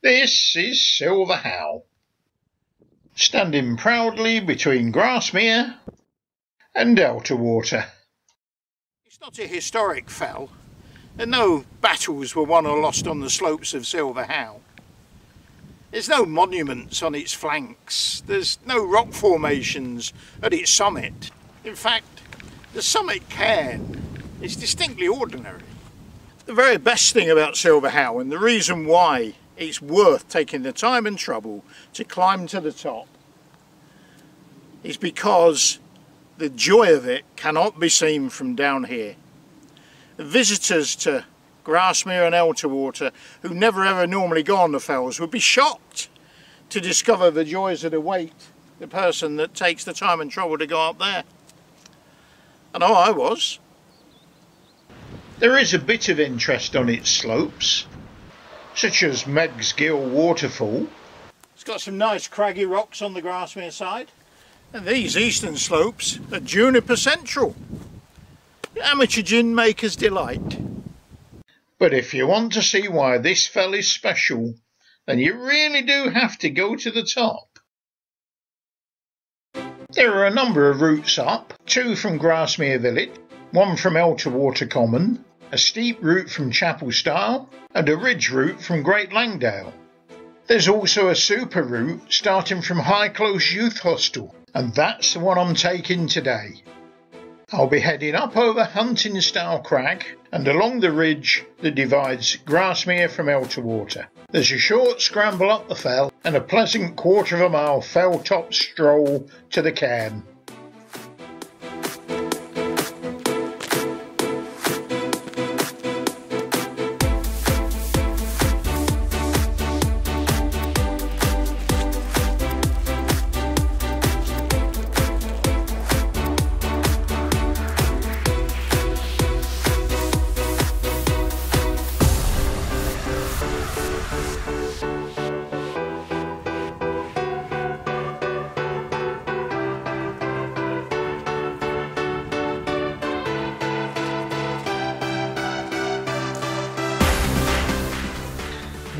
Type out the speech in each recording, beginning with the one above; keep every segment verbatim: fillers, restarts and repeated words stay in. This is Silver Howe, standing proudly between Grasmere and Elterwater. It's not a historic fell, and no battles were won or lost on the slopes of Silver Howe. There's no monuments on its flanks, there's no rock formations at its summit. In fact, the summit cairn is distinctly ordinary. The very best thing about Silver Howe, and the reason why it's worth taking the time and trouble to climb to the top, is because the joy of it cannot be seen from down here. The visitors to Grasmere and Elterwater, who never ever normally go on the fells, would be shocked to discover the joys that await the person that takes the time and trouble to go up there. I know I was. There is a bit of interest on its slopes, such as Meg's Gill waterfall. It's got some nice craggy rocks on the Grasmere side. And these eastern slopes are Juniper Central, the amateur gin maker's delight. But if you want to see why this fell is special, then you really do have to go to the top. There are a number of routes up, two from Grasmere Village, one from Elterwater Common, a steep route from Chapel Stile, and a ridge route from Great Langdale. There's also a super route starting from High Close Youth Hostel, and that's the one I'm taking today. I'll be heading up over Huntingstile Crag and along the ridge that divides Grasmere from Elterwater. There's a short scramble up the fell and a pleasant quarter of a mile fell top stroll to the cairn.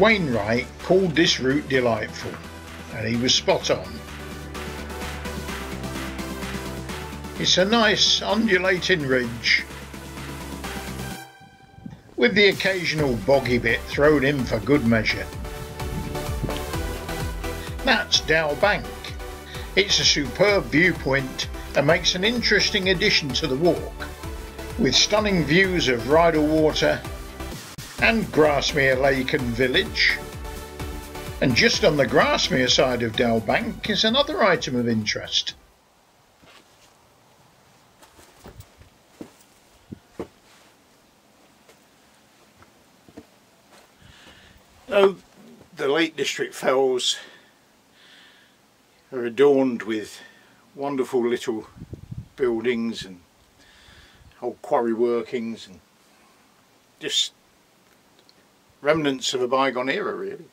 Wainwright called this route delightful, and he was spot on. It's a nice undulating ridge, with the occasional boggy bit thrown in for good measure. That's Dow Bank. It's a superb viewpoint and makes an interesting addition to the walk, with stunning views of Rydal Water and Grasmere Lake and Village. And just on the Grasmere side of Dow Bank is another item of interest. Now, the Lake District fells are adorned with wonderful little buildings and old quarry workings and just remnants of a bygone era, really.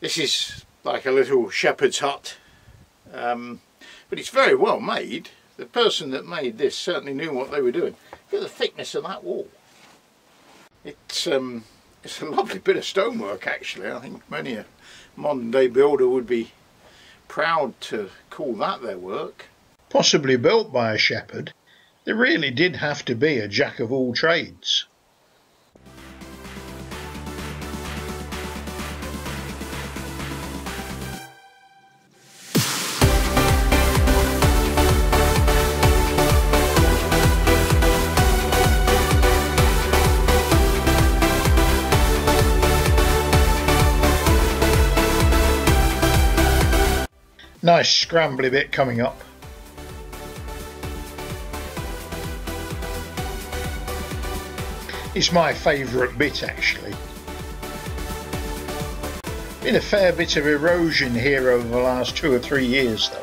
This is like a little shepherd's hut, um, but it's very well made. The person that made this certainly knew what they were doing. Look at the thickness of that wall. It's, um, it's a lovely bit of stonework, actually. I think many a modern day builder would be proud to call that their work. Possibly built by a shepherd, there really did have to be a jack of all trades. Nice scrambly bit coming up. It's my favourite bit, actually. Been a fair bit of erosion here over the last two or three years though.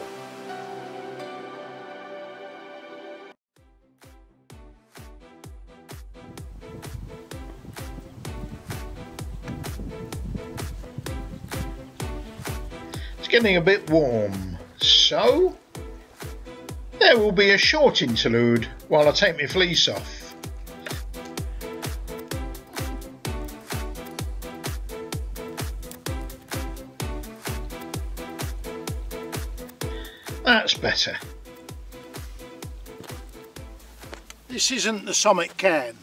Getting a bit warm, so there will be a short interlude while I take my fleece off. That's better. This isn't the summit cairn.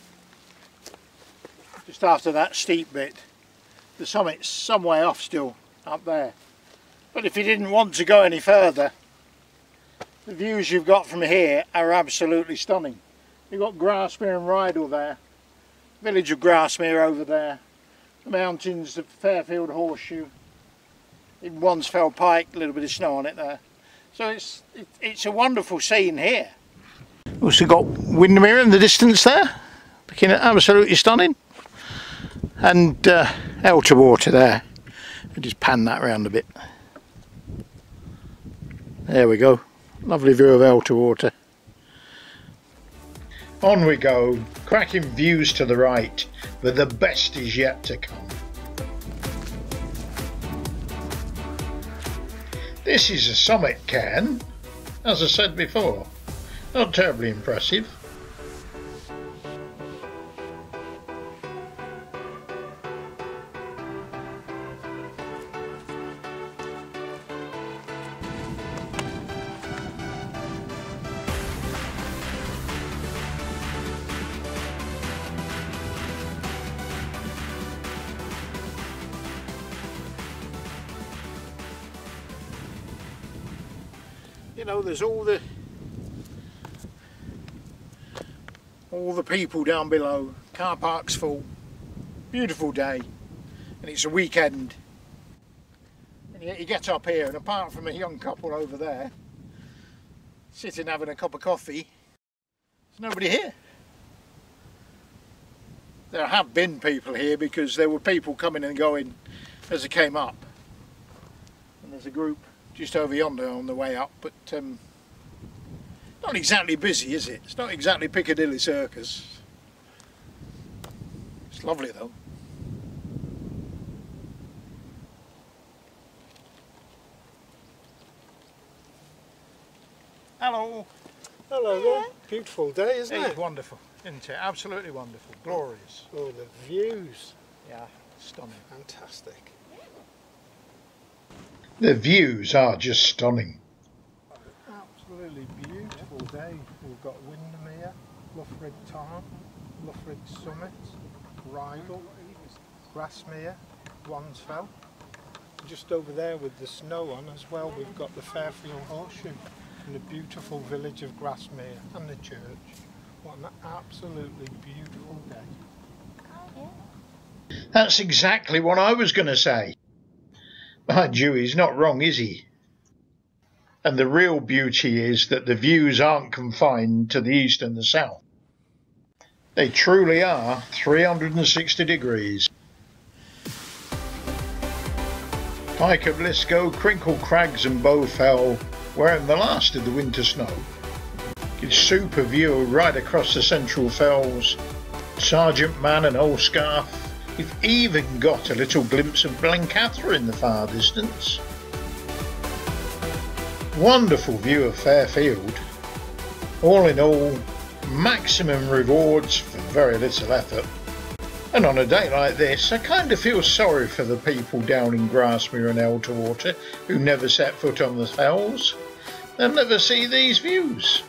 Just after that steep bit. The summit's some way off still, up there. But if you didn't want to go any further, the views you've got from here are absolutely stunning. You've got Grasmere and Rydal there, village of Grasmere over there, the mountains of Fairfield Horseshoe, in Wansfell Pike, a little bit of snow on it there. So it's, it, it's a wonderful scene here. Also got Windermere in the distance there, looking absolutely stunning. And uh, Elterwater there. I'll just pan that round a bit. There we go. Lovely view of Elterwater. On we go. Cracking views to the right, but the best is yet to come. This is a summit cairn, as I said before. Not terribly impressive. You know, there's all the all the people down below, car park's full, beautiful day, and it's a weekend, and yet you get up here and apart from a young couple over there sitting having a cup of coffee, there's nobody here. There have been people here because there were people coming and going as I came up, and there's a group just over yonder on the way up, but um, not exactly busy, is it? It's not exactly Piccadilly Circus. It's lovely though. Hello. Hello there. Beautiful day, isn't it? It's wonderful, isn't it? Absolutely wonderful. Glorious. Oh, the views. Yeah, stunning. Fantastic. The views are just stunning. Absolutely beautiful day. We've got Windermere, Loughrigg Tarn, Loughrigg Summit, Rydal, Grasmere, Wansfell. Just over there with the snow on as well, we've got the Fairfield Horseshoe and the beautiful village of Grasmere and the church. What an absolutely beautiful day. That's exactly what I was going to say. Mind you, he's not wrong, is he? And the real beauty is that the views aren't confined to the east and the south. They truly are three hundred and sixty degrees. Pike of Lisko, Crinkle Crags and Bowfell, were in the last of the winter snow. Gives super view right across the central fells. Sergeant Man and Old Scarf. You've even got a little glimpse of Blencathra in the far distance. Wonderful view of Fairfield. All in all, maximum rewards for very little effort. And on a day like this, I kind of feel sorry for the people down in Grasmere and Elterwater who never set foot on the fells. They'll never see these views.